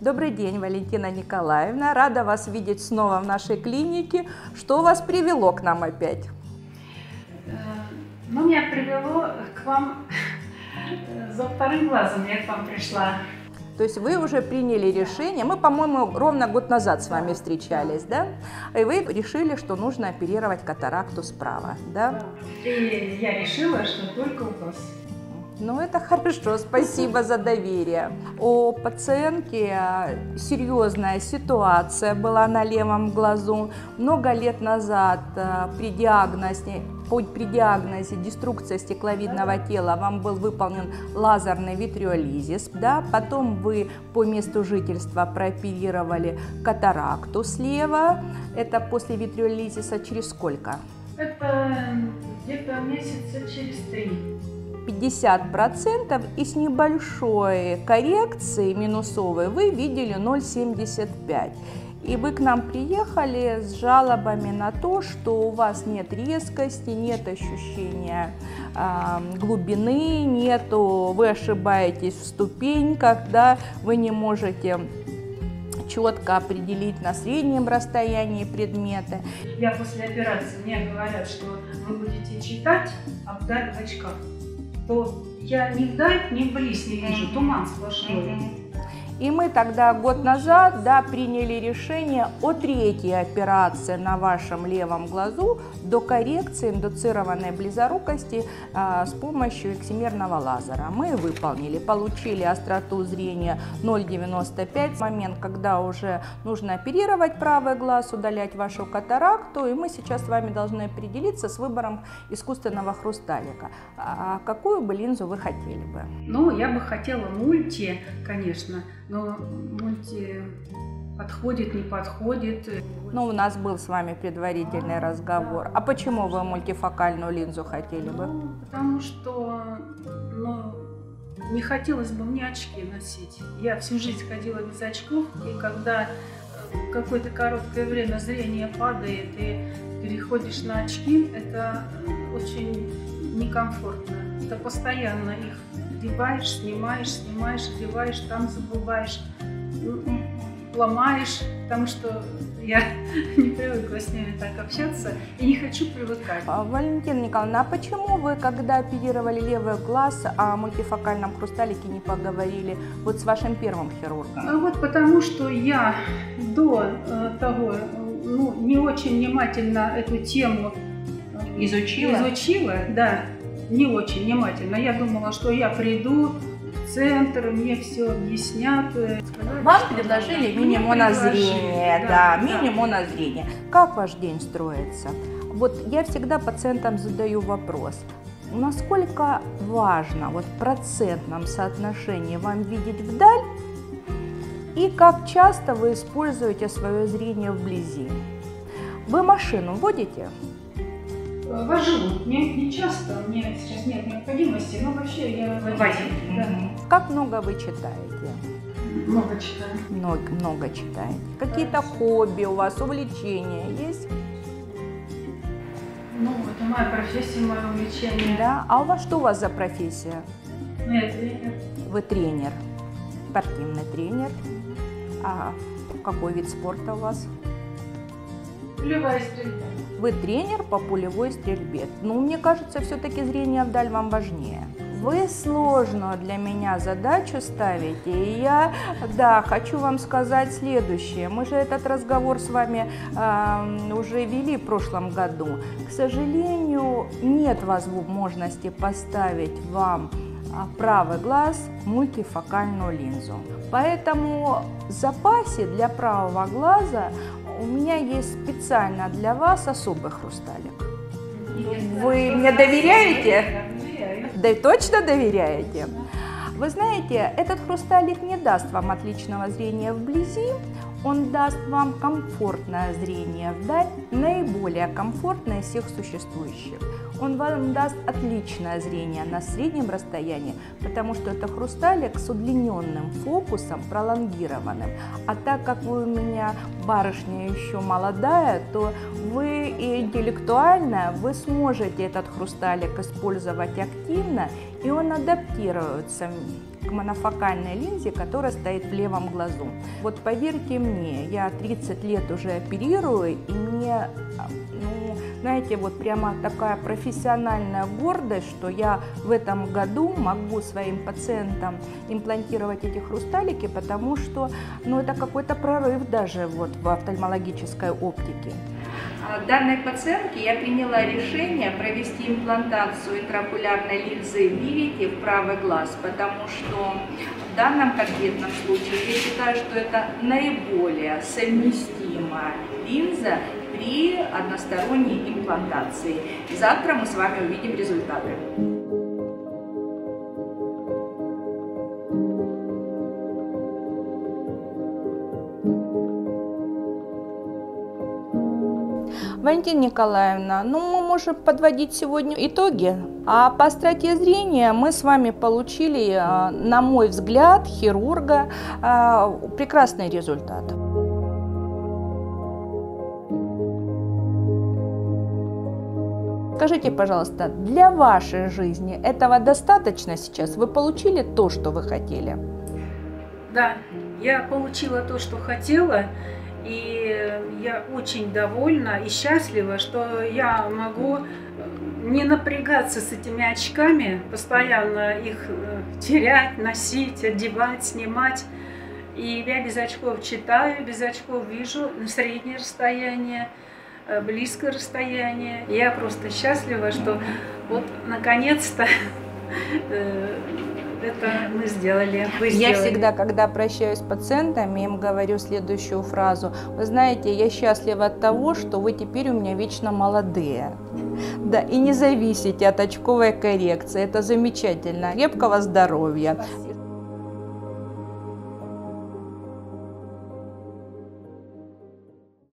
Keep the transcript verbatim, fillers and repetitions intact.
Добрый день, Валентина Николаевна. Рада вас видеть снова в нашей клинике. Что вас привело к нам опять? Ну, меня привело к вам за вторым глазом, я к вам пришла. То есть вы уже приняли решение, мы, по-моему, ровно год назад с вами встречались, да? И вы решили, что нужно оперировать катаракту справа, да? И я решила, что только у вас. Ну, это хорошо, спасибо за доверие. У пациентки серьезная ситуация была на левом глазу. Много лет назад при диагнозе, при диагнозе деструкция стекловидного тела вам был выполнен лазерный витриолизис. Да? Потом вы по месту жительства прооперировали катаракту слева. Это после витриолизиса через сколько? Это где-то месяца через три. пятьдесят процентов, и с небольшой коррекцией минусовой вы видели ноль семьдесят пять. И вы к нам приехали с жалобами на то, что у вас нет резкости, нет ощущения э, глубины, нету, вы ошибаетесь в ступеньках, да, вы не можете четко определить на среднем расстоянии предметы. Я после операции, мне говорят, что вы будете читать, а вдаль в очках. То я ни вдаль, ни вблизь не вижу, туман сплошной. И мы тогда год назад, да, приняли решение о третьей операции на вашем левом глазу до коррекции индуцированной близорукости а, с помощью эксимерного лазера. Мы выполнили, получили остроту зрения ноль девяносто пять. В момент, когда уже нужно оперировать правый глаз, удалять вашу катаракту, и мы сейчас с вами должны определиться с выбором искусственного хрусталика. А какую бы линзу вы хотели бы? Ну, я бы хотела мульти, конечно. Но мульти подходит, не подходит. Ну, у нас был с вами предварительный а, разговор. Да, а почему вы мультифокальную линзу хотели ну, бы? Потому что ну, не хотелось бы мне очки носить. Я всю жизнь ходила без очков, и когда какое-то короткое время зрение падает, и переходишь на очки, это очень некомфортно. Это постоянно их одеваешь, снимаешь, снимаешь, одеваешь, там забываешь, ломаешь, потому что я не привыкла с ними так общаться и не хочу привыкать. Валентина Николаевна, а почему вы, когда оперировали левый глаз, о мультифокальном хрусталике не поговорили вот с вашим первым хирургом? А вот потому что я до того ну, не очень внимательно эту тему изучила, изучила да. Не очень внимательно. Я думала, что я приду в центр, мне все объяснят. Сказали, вам предложили мини-монозрение. Да, да, мини-монозрение. Как ваш день строится? Вот я всегда пациентам задаю вопрос. Насколько важно вот, в процентном соотношении вам видеть вдаль? И как часто вы используете свое зрение вблизи? Вы машину водите? Вожу, не, не часто, у меня сейчас нет необходимости, но вообще я водитель. Да. Как много вы читаете? Много читаю. Много, много читаете. Какие-то хобби у вас, увлечения есть? Ну, это моя профессия, мое увлечение. Да? А у вас что у вас за профессия? Ну, я тренер. Вы тренер, спортивный тренер. А какой вид спорта у вас? Пулевая стрельба. Вы тренер по пулевой стрельбе. Но ну, мне кажется, все-таки зрение вдаль вам важнее. Вы сложную для меня задачу ставите, и я, да, хочу вам сказать следующее. Мы же этот разговор с вами э, уже вели в прошлом году. К сожалению, нет возможности поставить вам правый глаз мультифокальную линзу. Поэтому в запасе для правого глаза у меня есть специально для вас особый хрусталик. Вы мне доверяете? Да и точно доверяете? Вы знаете, этот хрусталик не даст вам отличного зрения вблизи, он даст вам комфортное зрение вдаль, наиболее комфортное из всех существующих. Он вам даст отличное зрение на среднем расстоянии, потому что это хрусталик с удлиненным фокусом, пролонгированным. А так как вы у меня барышня еще молодая, то вы и интеллектуально, вы сможете этот хрусталик использовать активно, и он адаптируется к монофокальной линзе, которая стоит в левом глазу. Вот поверьте мне, я тридцать лет уже оперирую, и мне, ну, знаете, вот прямо такая профессиональная гордость, что я в этом году могу своим пациентам имплантировать эти хрусталики, потому что, ну, это какой-то прорыв даже вот в офтальмологической оптике. Данной пациентке я приняла решение провести имплантацию интраокулярной линзы Вивити в правый глаз, потому что в данном конкретном случае я считаю, что это наиболее совместимая линза при односторонней имплантации. Завтра мы с вами увидим результаты. Валентина Николаевна, ну мы можем подводить сегодня итоги. А по остроте зрения мы с вами получили, на мой взгляд, хирурга, прекрасный результат. Скажите, пожалуйста, для вашей жизни этого достаточно сейчас? Вы получили то, что вы хотели? Да, я получила то, что хотела. И я очень довольна и счастлива, что я могу не напрягаться с этими очками, постоянно их терять, носить, одевать, снимать. И я без очков читаю, без очков вижу среднее расстояние, близкое расстояние. Я просто счастлива, что вот наконец-то это мы сделали, вы сделали. Я всегда, когда прощаюсь с пациентами, им говорю следующую фразу. Вы знаете, я счастлива от того, что вы теперь у меня вечно молодые. Да, и не зависите от очковой коррекции. Это замечательно. Крепкого здоровья. Спасибо.